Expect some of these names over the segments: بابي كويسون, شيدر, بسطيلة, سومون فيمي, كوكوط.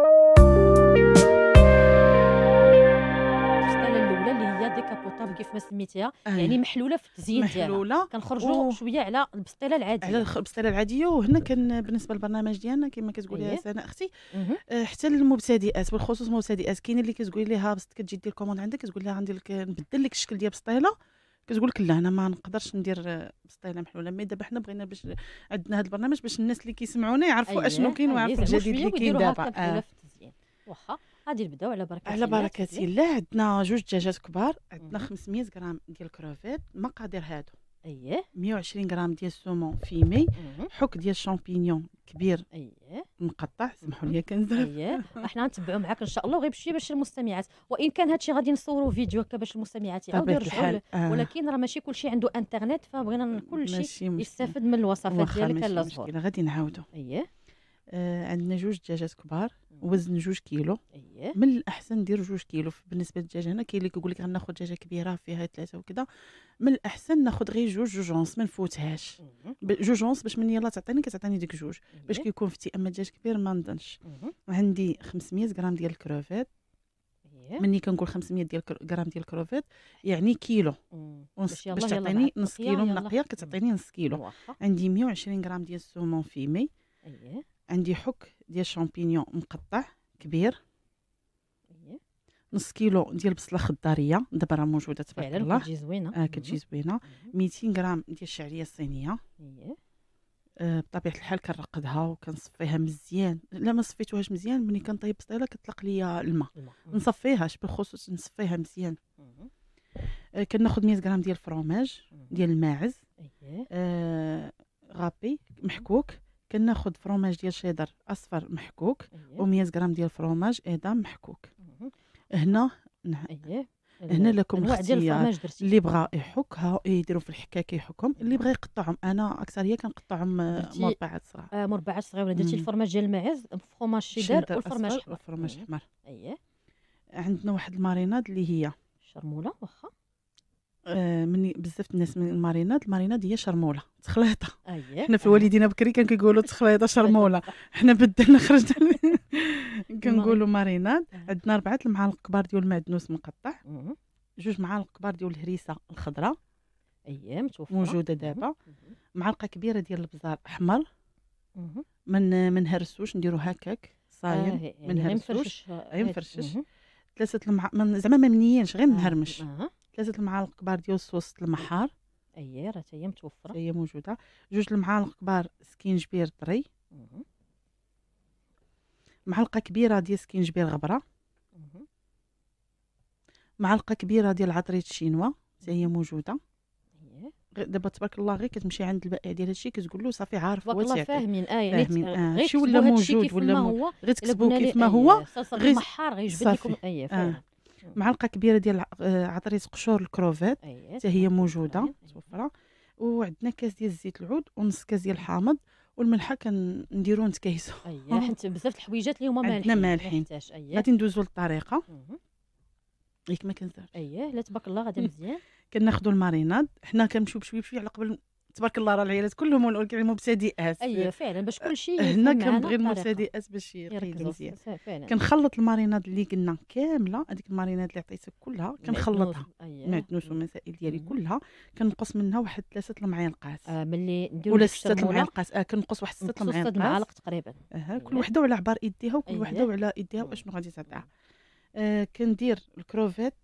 البسطيلة الاولى اللي هي ديكابوطابل كيف ما سميتيها، يعني محلوله في التزيين ديالها، كنخرجوا شويه على البسطيلة العاديه، على البسطيلة العاديه. وهنا كان بالنسبه للبرنامج ديالنا كما كتقولي سناء اختي، حتى المبتدئات بالخصوص، المبتدئات كاين اللي كتقول لها كتجي دير الكوموند عندك، كتقول لها عندي نبدل لك الشكل ديال بسطيلة، كتقول لك لا انا ما نقدرش ندير بسطيلة محلوله. مي دابا حنا بغينا باش عندنا هذا البرنامج باش الناس اللي كيسمعونا يعرفوا اشنو كاين ويعرفوا الجديد اللي كاين دابا. واخا غادي نبداو على بركه الله. على بركه الله عندنا جوج دجاجات كبار، عندنا 500 غرام ديال الكروفيت مقادير هادو، 120 غرام ديال السومون فيمي، حك ديال الشامبينيون كبير مقطع، سمحوا لي كنزرف. احنا غنتبعوا معاك ان شاء الله غير بشي باش المستمعات، وان كان هادشي غادي نصوروا فيديو هكا باش المستمعات يعاودوا يرجعوا، ولكن راه ماشي كلشي عنده انترنت، فبغينا كلشي يستافد من الوصفات ديالك لا زهور. غادي نعاودوا. عندنا جوج دجاجات كبار، وزن 2 كيلو. من الاحسن ندير 2 كيلو بالنسبه للدجاج. هنا كاين اللي كيقول لك غناخذ دجاجه كبيره فيها 3 وكذا، من الاحسن ناخذ غير جوج ونص، ما نفوتهاش 2 ونص، باش من يلا تعطيني كتعطيني ديك 2 باش كيكون فتي. اما الدجاج كبير ما نظنش. عندي 500 غرام ديال الكروفيت. مني كنقول 500 ديال غرام ديال الكروفيت يعني كيلو ونص، باش تعطيني نص كيلو من النقيه، كتعطيني نص كيلو. عندي 120 غرام ديال السومون فيمي. عندي حك ديال الشامبينيون مقطع كبير. نص كيلو ديال البصله خضاريه، دابا راه موجوده تبارك الله، كتجي زوينه. كتجي زوينه. 200 غرام ديال الشعريه الصينيه. بطبيعه الحال كنرقدها وكنصفيها مزيان. لا ما صفيتوهاش مزيان، ملي كنطيب بسطيله كتطلق ليا الماء، نصفيهاش بالخصوص، نصفيها مزيان. كناخذ 100 غرام ديال الفرماج ديال الماعز غابي محكوك. كناخد فروماج ديال شيدر اصفر محكوك، و100 غرام ديال الفروماج ايضا محكوك. هنا هنا لكم الاختيار، اللي بغى يحك يديروا في الحكاك يحكهم، اللي بغى يقطعهم. انا اكثريه كنقطعهم مربعات صغار، مربعات صغيره. درتي الفرماج ديال الماعز، فروماج شيدر والفرماج الاحمر. الفرماج الاحمر عندنا واحد الماريناد اللي هي شرموله. واخا مني بزاف الناس من الماريناد هي شرموله تخليطه. حنا في والدينا بكري كان كيقولوا تخليطه شرموله، حنا بدلنا خرجنا كنقولوا ماريناد. عندنا 4 المعالق كبار ديال المعدنوس مقطع، 2 معالق كبار ديال الهريسه الخضراء موجوده دابا، معلقه كبيره ديال البزار احمر من هرسوش نديرو هكاك صايم، من هرسوش ينفرشش. 3 زعما ما منيينش غير نهرمش. 3 المعالق كبار ديال صوص المحار، راه هي متوفره، هي موجوده. 2 المعالق كبار سكينجبير طري، معلقه كبيره ديال سكينجبير غبره، معلقه كبيره ديال عطريه الشينوا حتى هي موجوده. دابا تبارك الله غير كتمشي عند البائع ديال هادشي كتقول له صافي عارف هو تاعك، والله فاهمين. يعني شي ولا موجود ولا غير تكتبوه كيف ما هو، غير المحار غيجبد لكم. فاهم. معلقه كبيره ديال عطريه قشور الكروفيت حتى هي موجوده متوفره. وعندنا كاس ديال زيت العود ونص كاس ديال الحامض، والملحه كنديرو نتكايسو. حيت بزاف الحويجات اللي هما مالحين، عندنا مالحين. غادي ندوزو للطريقه ياك ما كنزهرش. لا تبارك الله غادا مزيان. كناخذوا الماريناد، حنا كنمشيو بشويه بشويه على قبل. تبارك الله راه العيالات كلهم والكاع المبتدئات، فعلا باش كلشي هنا كنبغي المبتدئات باش يقيدوا مزيان. كنخلط الماريناد اللي قلنا كامله، هذيك الماريناد اللي عطيتك كلها كنخلطها، المعدنوس والمسائل ديالي كلها كنقص منها واحد 3 المعالقات ملي نديرو ولا 6 المعالقات. كنقص واحد 6 المعالق تقريبا، كل وحده على عبار يديها، وكل وحده على يديها واشنو غادي تعطيها. كندير الكروفيت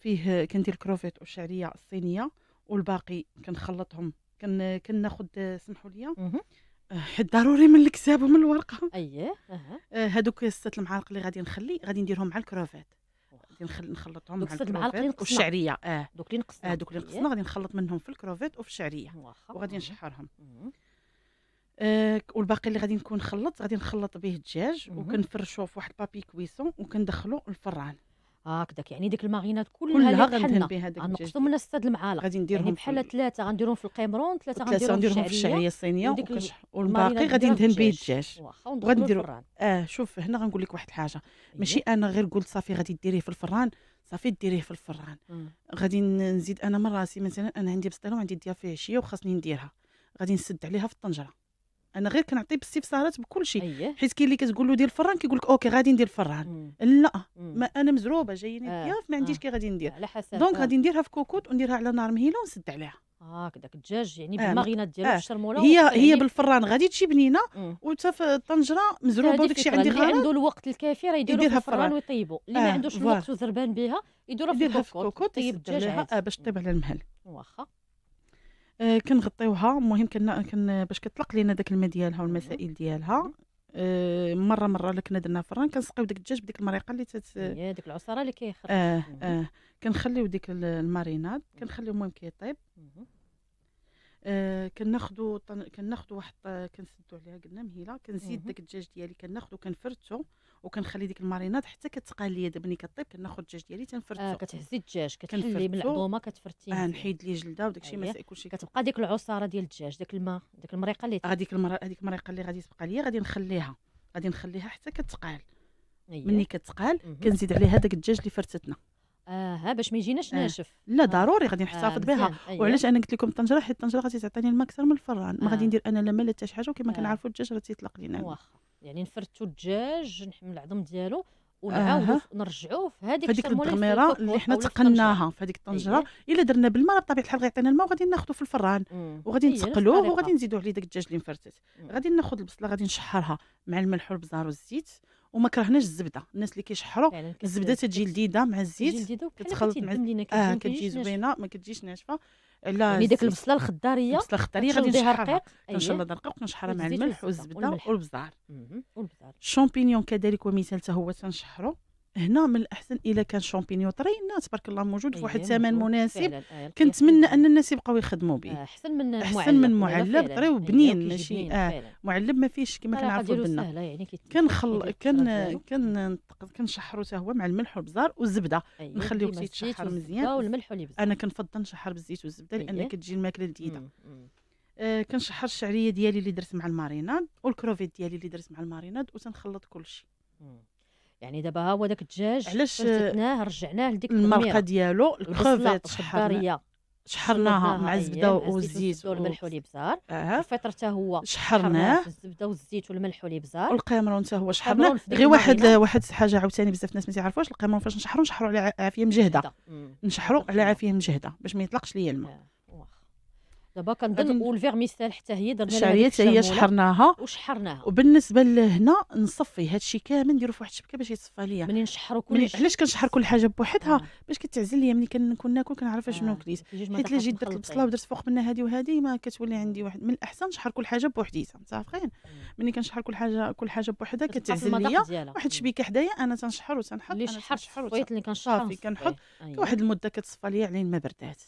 فيه، كندير الكروفيت والشعريه الصينيه والباقي كنخلطهم. كناخذ سمحوا لي حيت ضروري من الكتاب ومن الورقه. هذوك 6 المعالق اللي غادي نخلي غادي نديرهم مع الكروفيت، غادي نخلطهم مع الكروفيت والشعريه. دوك اللي نقصنا، غادي نخلط منهم في الكروفيت وفي الشعريه وغادي نشحرهم. والباقي اللي غادي نكون خلط غادي نخلط به الدجاج وكنفرشوه في واحد بابي كويسون وكندخلوه للفران. هكذاك يعني ديك المارينات كلها غندهن بها داك الدجاج. غنقصوا منها 6 المعالق غادي نديرهم، يعني بحال 3 غنديرهم في القيمرون، 3 غنديرهم في الشعريه الصينيه، والباقي غادي ندهن به الدجاج وغادي نديرو. شوف هنا غنقول لك واحد الحاجه، ماشي انا غير قلت صافي غادي ديريه في الفران، صافي ديريه في الفران. غادي نزيد انا من راسي، مثلا انا عندي بسطيله وعندي ضيافه عشيه وخاصني نديرها، غادي نسد عليها في الطنجره انا غير كنعطي بالسيف سهرات بكل شيء. أيه. حيت كاين اللي كتقول له دير الفران كيقول لك اوكي غادي ندير الفران، لا ما انا مزروبه جاييني ضياف ما عنديش كي غادي ندير، دونك غادي نديرها في كوكوط ونديرها على نار مهيله ونسد عليها هكذاك الدجاج يعني بالماغينات ديالها بالشرموله. هي بالفران غادي تجي بنينه وتا في الطنجره مزروبه وداك الشيء عندي غلط. اللي عنده الوقت الكافي راه يديرها في الفران ويطيبوا، اللي ما عندوش الوقت وزربان بها يديرها في الكوكوط طيب الدجاجها باش طيب على المهل. واخا كنغطيوها المهم باش كتطلق لينا داك الماء ديالها والمسائل ديالها مره اللي كنا درنا فران كنسقيو داك الدجاج بديك المريقه اللي ديك العصاره اللي كيخرج. كنخليو ديك الماريناد كنخليو المهم كيطيب. كناخذو واحد كنسدو عليها قلنا مهيله كنزيد داك الدجاج ديالي كناخذو كنفرتو وكنخلي ديك الماريناد حتى كتقال ليا دابا ملي كطيب كناخذ الدجاج ديالي تنفرتو. كتهزي الدجاج كتحلي من العظومه كتفرتيه. نحيد ليه جلده وداك الشيء مسائل كلشي كتبقى ديك العصاره ديال الدجاج داك الماء داك المريقه اللي هذيك المريقه اللي غادي تبقى ليا غادي نخليها حتى كتقال. ملي كتقال كنزيد عليها داك الدجاج اللي فرتتنا باش ما يجيناش ناشف. لا ضروري غادي نحتفظ بها. وعلاش انا قلت لكم الطنجره؟ حيت الطنجره غادي تعطيني الماء اكثر من الفران، ما غادي ندير انا لا مال حتى شي حاجه، وكما كنعرفوا الدجاج راه تيطلق لينا. واخا يعني نفرتو الدجاج نحمل العظم ديالو ونعاودو نرجعوه في هذيك التغميره اللي حنا تقناها في هذيك الطنجره. الا درنا بالماء بطبيعه الحال غيعطينا الماء وغادي ناخذو في الفران وغادي نتقلوه وغادي نزيدو عليه داك الدجاج اللي مفرتت. غادي ناخذ البصله غادي نشحرها مع الملح والبزار والزيت، وما كرهناش الزبده. الناس اللي كيشحروا يعني الزبده تجي لذيذه مع الزيت كتخلط مع كتجي زوينه ما كتجيش ناشفه. لا يعني ديك البصله الخضاريه غادي نشحرها كنشلها دقيق وكنشحرها مع الملح والزبده والبزار الشامبينيون كذلك ومثال حتى هو تنشحرو. هنا من الاحسن الا كان شامبينيون طرينا تبارك الله موجود في واحد الثمن مناسب، كنتمنى ان الناس يبقاو يخدموا به. احسن من معلب طري وبنين، ماشي معلب ما فيهش كما كنعرفوا بنا. كنشحرو حتى هو مع الملح والبزار والزبده، نخليوه يتشحر مزيان. انا كنفضل نشحر بالزيت والزبده لان كتجي الماكله لذيذه. كنشحر الشعريه ديالي اللي درت مع الماريناد والكروفيت ديالي اللي درت مع الماريناد وتنخلط كلشي. يعني دابا ها هو داك الدجاج فرتناه رجعناه لديك المرقه ديالو الكروفيت الخضاريه شحرناها مع الزبده والزيت والملح والابزار. الفطر حتى هو شحرناه الزبده والزيت والملح والابزار. والقمرون حتى هو شحرناه. غير واحد الحاجه عاوتاني بزاف الناس ما تيعرفوش، القمرون فاش نشحروا على عافيه مجهده، نشحروا على عافيه مجهده باش ما يطلقش ليا الماء. دابا كنظن والفيرميسال حتى هي درنا الشعريه حتى هي شحرناها. وبالنسبه لهنا نصفي هادشي كامل نديرو في واحد الشبكه باش يتصفى ليا. ملي نشحرو كلشي علاش كنشحر كل حاجه بوحدها؟ باش كتعزل ليا ملي كنكون ناكل كنعرف شنو كليت. حيت الا جيت درت البصله ودرت فوق منها هذه وهذه ما كتولي عندي واحد. من الاحسن نشحر كل حاجه بوحديتها، متفقين؟ ملي كنشحر كل حاجه بوحدها كتعزل ليا. واحد الشبكه حدايا انا تنشحر وتنحط انا الفويط اللي كنشحر كنحط واحد المده كتصفى ليا علين ما بردات.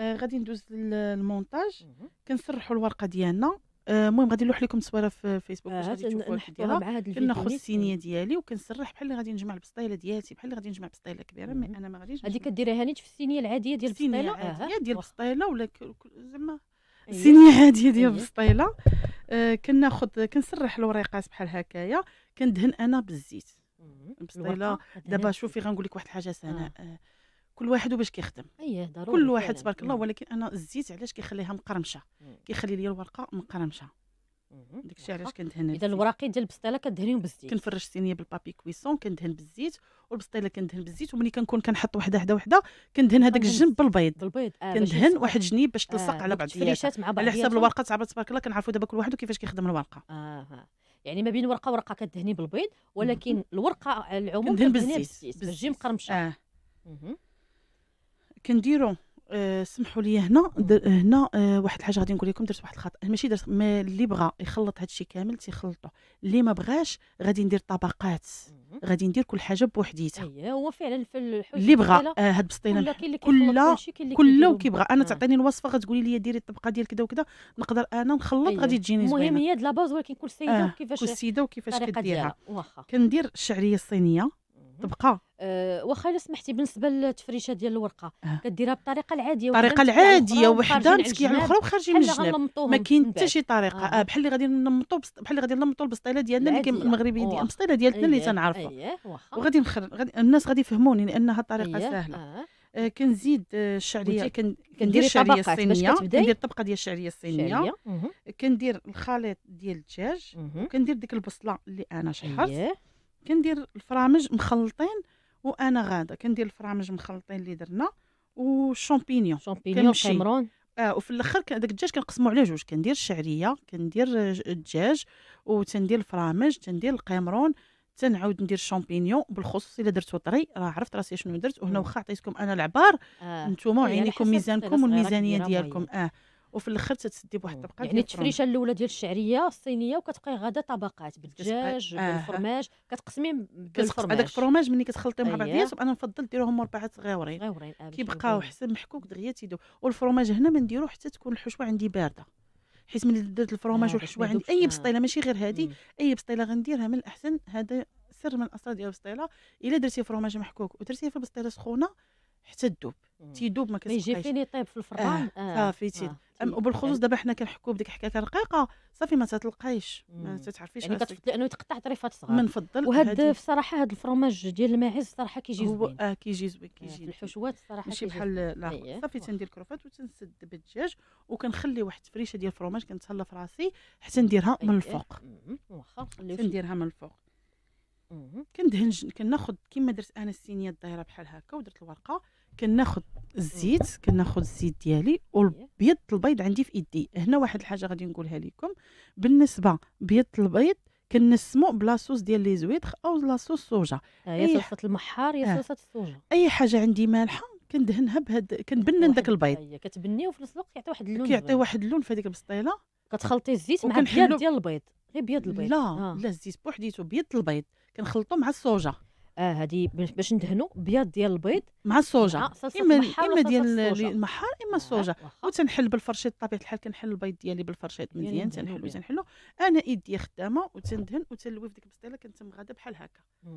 غادي ندوز للمونتاج. كنسرحوا الورقه ديالنا. المهم غادي نلوح لكم التصويره في فيسبوك باش غادي تشوفوا الديره. كناخذ الصينيه ديالي وكنسرح بحال اللي غادي نجمع البسطيله ديالتي، بحال اللي غادي نجمع بسطيله كبيره. انا ما غاديش هذه كديريها نيت في الصينيه العاديه ديال البسطيله. ولا زعما الصينيه عاديه ديال البسطيله. كناخذ كنسرح الوريقات بحال هكايا. كندهن انا بالزيت البسطيله. دابا شوفي غنقول لك واحد الحاجه سناء. كل واحد وباش كيخدم. ضروري كل واحد تبارك الله. ولكن انا الزيت علاش كيخليها مقرمشه؟ كيخلي لي الورقه مقرمشه. داكشي علاش كندهن. اذا الوراقي ديال البسطيله كدهنيهم بالزيت. كنفرش الصينيه بالبابي كويسون كندهن بالزيت، والبسطيله كندهن بالزيت. وملي كنكون كنحط وحده كندهن هذاك الجنب بالبيض. كندهن واحد جنيب باش تلصق على بعضها على حسب الورقه تبارك الله. كنعرفوا دابا كل واحد وكيفاش كيخدم الورقه. يعني ما بين ورقه وورقه كدهني بالبيض، ولكن الورقه على العموم كندهن بالزيت باش تجي مقرمشه. كنديرو سمحوا لي هنا واحد الحاجه غادي نقول لكم. درت واحد الخطا، ماشي درت، ما اللي بغى يخلط هادشي كامل تيخلطو، اللي ما بغاش غادي ندير طبقات، غادي ندير كل حاجه بوحديتها. هو فعلا في الحويجه اللي بغى هاد البسطيله كله كيبغى. انا تعطيني الوصفه غتقولي لي ديري الطبقه ديال كذا وكذا، نقدر انا نخلط غادي تجيني زوينه. المهم هي هاد لاباز، ولكن كل سيده وكيفاش كديرها. كندير الشعريه الصينيه طبقه. واخا الا سمحتي بالنسبه للتفريشه ديال الورقه كديرها بالطريقه العاديه، الطريقه العاديه وحده مسكيه على الاخرى وخارجين من الجناب. ما كاين حتى شي طريقه. بحال اللي غادي نمطو البسطيله ديالنا اللي المغربيه ديال البسطيله ديالتنا اللي تنعرفها. وغادي الناس غادي يفهموني لانها طريقه سهله. كنزيد الشعريه، كندير الشعريه الصينيه، كندير الطبقه ديال الشعريه الصينيه، كندير الخليط ديال الدجاج، وكندير ديك البصله اللي انا شحرت، كندير الفرامج مخلطين وانا غاده، كندير الفرامج مخلطين اللي درنا والشامبينيون كنمشي وفي الاخر داك الدجاج كنقسمو على جوج، كندير الشعريه، كندير الدجاج وتندير الفرامج، تندير القمرون، تنعاود ندير الشامبينيون. بالخصوص الا درتو طري راه عرفت راسي شنو درت، وهنا واخا عطيتكم انا العبار نتوما وعينيكم ميزانكم والميزانيه ديالكم. وفي الاخر تتسدي بواحد الطبقه، يعني التفريشه الاولى ديال الشعريه الصينيه وكتبقاي غاده طبقات بالدجاج بالفرماج، كتقسمي بالفرماج، هذاك الفرماج ملي كتخلطيه مع بعضياتهم انا نفضل ديروهم مربعات صغيورين كيبقاو احسن محكوك دغيا تيدوب. والفرماج هنا ما نديروه حتى تكون الحشوه عندي بارده، حيت ملي درت الفرماج والحشوه عندي اي بسطيله ماشي غير هذه، اي بسطيله غنديرها من الاحسن. هذا سر من الاسرار ديال البسطيله، الا درتي فرماج محكوك ودرتيه في البسطيله سخونه حتى تذوب، تيذوب ما كتبقاش يجي فين يطيب في الفران. صافي تيذوب. وبالخصوص دابا حنا كنحكوا بديك الحكايه رقيقه، صافي ما تتلقايش، ما تتعرفيش، يعني كتفضل انه يتقطع طريفات صغار. منفضل وهاد بصراحه هاد الفرماج ديال الماعز صراحه كيجي زوين، هو كيجي زوين، كيجي الحشوات صراحه ماشي بحال لا. صافي تندير الكروفات وتنسد بالدجاج وكنخلي واحد الفريشه ديال الفرماج كنتهلا في راسي حتى نديرها من الفوق، واخا نديرها من الفوق كندهن. كناخذ كما درت انا الصينيه الدايره بحال هكا ودرت الورقه، كناخذ الزيت، كناخذ الزيت ديالي والبيض، البيض عندي في يدي. هنا واحد الحاجه غادي نقولها لكم بالنسبه بيض البيض كنسمو بلاصوص ديال لي زويدخ او لاصوص صوجه، يا صوصه المحار يا صوصه الصوجه. اي حاجه عندي مالحه كندهنها بهاد، كنبنن داك البيض، كتبنيه وفي نفس الوقت كيعطي واحد اللون، كيعطي واحد اللون في هذيك البسطيله. كتخلطي الزيت مع البيض ديال البيض، غير بيض البيض؟ لا لا، الزيت بوحديتو، بيض البيض كنخلطو مع الصوجه. هادي باش ندهنو بيض ديال البيض مع الصوجه، اما ديال المحار اما الصوجه. وتنحل بالفرشيط، بطبيعه الحال كنحل البيض ديالي بالفرشيط مزيان، تنحلو تنحلو انا يدي خدامه وتندهن وتنلوي في ديك البسطيله. كنتم غاده بحال هكا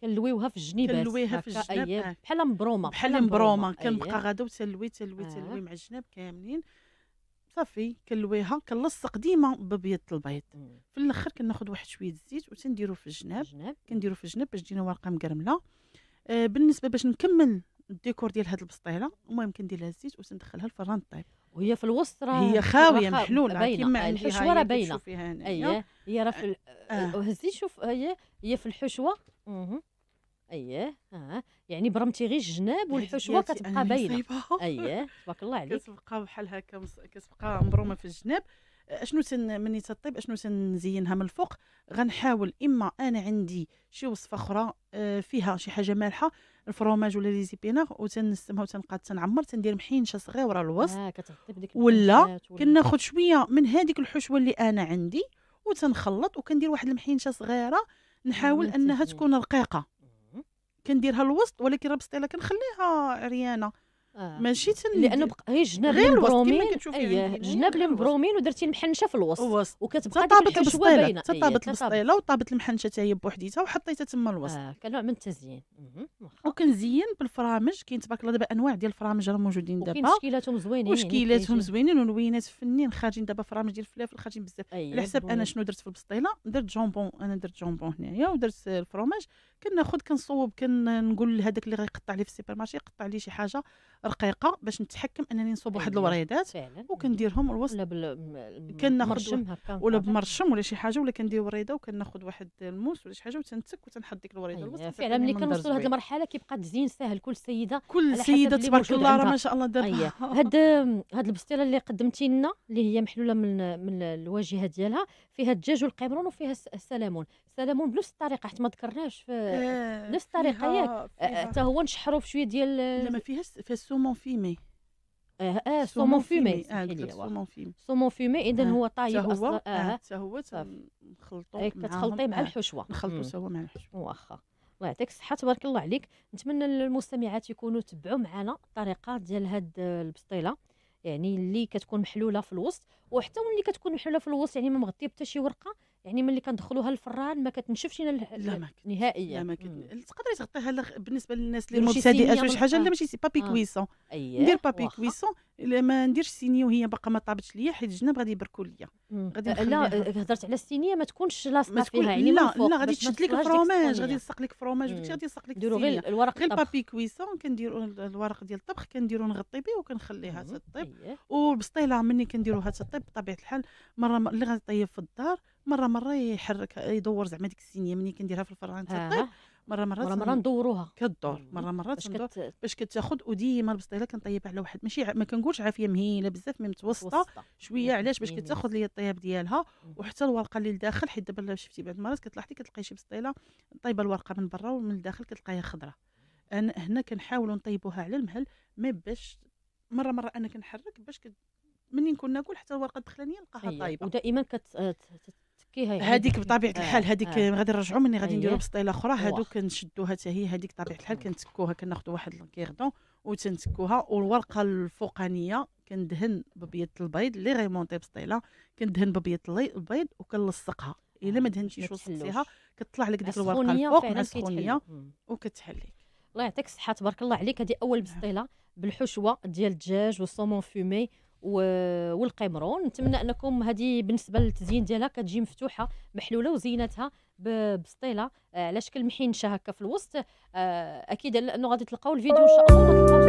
كنلويوها في الجنيبات، كنلويها في الجناب بحال مبرومه، بحال مبرومه كنبقى غاده وتلوي تلوي تلوي مع الجناب كاملين. صافي كنلويها، كنلصق ديما ببيض البيض. في الاخر كناخذ واحد شويه الزيت وتنديرو في الجناب، كنديرو في الجناب باش تجينا ورقه مكرمله. بالنسبه باش نكمل الديكور ديال هاد البسطيله، المهم كندير لها الزيت وتندخلها الفران طيب، وهي في الوسط راه هي خاويه محلوله كما عندي الحشوه راه باينه. اييه هي راه في هزي شوف، هي في الحشوه. اييه يعني برمتي غير الجناب والحشوه كتبقى باينه. اييه تبارك الله عليك، كتبقى بحال هكا، كتبقى مبرومه في الجناب. اشنو ملي تطيب اشنو تنزينها من الفوق؟ غنحاول اما انا عندي شي وصفه اخرى فيها شي حاجه مالحه، الفرماج ولا لي زيبينار، وتنسمها وتنقاد تنعمر، تندير محينشه صغيره الوسط، ولا كناخذ شويه من هذيك الحشوه اللي انا عندي وتنخلط، وكندير واحد المحينشه صغيره نحاول انها تكون رقيقه كنديرها الوسط. ولكن راه بسطيله كنخليها عريانه ماشي لانه هي جناب المبرومين، جناب المبرومين ودرتي المحنشه في الوسط وكتبقى طابت البسطيله باينه، طابت البسطيله وطابت المحنشه حتى هي بوحديتها وحطيتها تما الوسط كنوع من التزيين. وكنزين بالفرامج، كاين تبارك الله دابا انواع ديال الفرامج راه موجودين دابا، وكاين تشكيلاتهم زوينين، وشكيلاتهم زوينين ولوينات فنين. خارجين دابا فرامج ديال الفلافل، خارجين بزاف. على حسب انا شنو درت في البسطيله، درت جونبون، انا درت جونبون هنايا ودرت الفرامج. كناخذ كنصوب، كنقول لهذاك اللي غيقطع لي في السوبر مارشي قطع لي شي حاجه رقيقه باش نتحكم انني نصوب واحد الوريدات وكنديرهم الوسط، كناخذ ولا بمرشم ولا شي حاجه، ولا كندير وريده وكناخذ واحد الموس ولا شي حاجه وتنتك وتنحط ديك الوريده الوسط. فعلا ملي كنوصلوا لهاد المرحله كيبقى تزيين ساهل، كل سيده تبارك الله راه ما شاء الله دابا. هاد البسطيله اللي قدمتي لنا اللي هي محلوله من الواجهه ديالها فيها الدجاج والقمرون وفيها السلمون، السلمون بنفس الطريقه حيت ما ذكرناش في نفس الطريقه ياك، حتى هو نشحروا بشويه ديال لا ما فيهاش، فيها السومون فيمي. سومون فيمي، سومون فيمي، سومون فيمي. اذا هو طايب اصلا حتى هو تنخلطوه مع الحشوه، نخلطو سوا مع الحشوه. واخا الله يعطيك الصحه تبارك الله عليك. نتمنى المستمعات يكونوا تبعوا معنا الطريقه ديال هاد البسطيله، يعني اللي كتكون محلوله في الوسط وحتى ملي كتكون محلوله في الوسط يعني ما مغطيه حتى شي ورقه، يعني ملي كندخلوها الفران ما كتنشفش لنا نهائيا. لا ما تقدري تغطيها. بالنسبه للناس اللي مبتدئات واش حاجه لا ماشي سي بابي كويسون، ندير بابي كويسون ما نديرش سينيه وهي باقا ما طابتش ليا حيت الجناب غادي يبركوا ليا. لا هضرت على السينيه ما تكونش لاصقه فيها يعني من الفوق، لا غادي تشد لك الفرماج، غادي يلصق لك فرماج وداكشي غادي يلصق لك. نديرو غير الورق ديال البابي كويسون، كنديروا الورق ديال الطبخ كنديروا نغطي به وكنخليها تطيب. والبسطيله مني كنديروها تطيب بطبيعه الحال، مره اللي غادي يطيب في الدار مره يحرك يدور زعما ديك السينيه مني كنديرها في الفران تطيب، مره ندوروها كدور مره تندور باش كتاخذ. وديما البسطيله كنطيبها على واحد ماشي ما كنقولش عافيه مهيله بزاف، مي متوسطه شويه. علاش؟ باش كتاخذ لي الطياب ديالها وحتى الورقه اللي لداخل، حيت دابا شفتي بعض المرات كتلاحظي كتلقاي شي بسطيله طيبه الورقه من برا ومن الداخل كتلقايها خضراء. انا هنا كنحاولوا نطيبوها على المهل، مي باش مره انا كنحرك باش مني نكون ناكل حتى الورقه الدخلانيه نلقاها طايبه. ودائما هذيك بطبيعه الحال هذيك غادي نرجعوا مني غادي نديروا بسطيله اخرى. هادو كنشدوها حتى هي هذيك بطبيعه الحال كنتكوها، كناخذوا واحد الكيردون وتنتكوها. والورقه الفوقانيه كندهن ببيض البيض اللي غيمونطي بسطيله، كندهن ببيض البيض وكنلصقها. الا ما دهنتيش وصلتيها كتطلع لك ديك الورقه الفوق مسخونيه وكتحلي. الله يعطيك الصحه تبارك الله عليك. هذه اول بسطيله بالحشوه ديال الدجاج والصومون فومي والقمرون. نتمنى انكم هذه بالنسبه للتزيين ديالها كتجي مفتوحه محلوله وزينتها بسطيله على شكل محنشه هكا في الوسط. اكيد انه غادي تلقاو الفيديو ان شاء الله.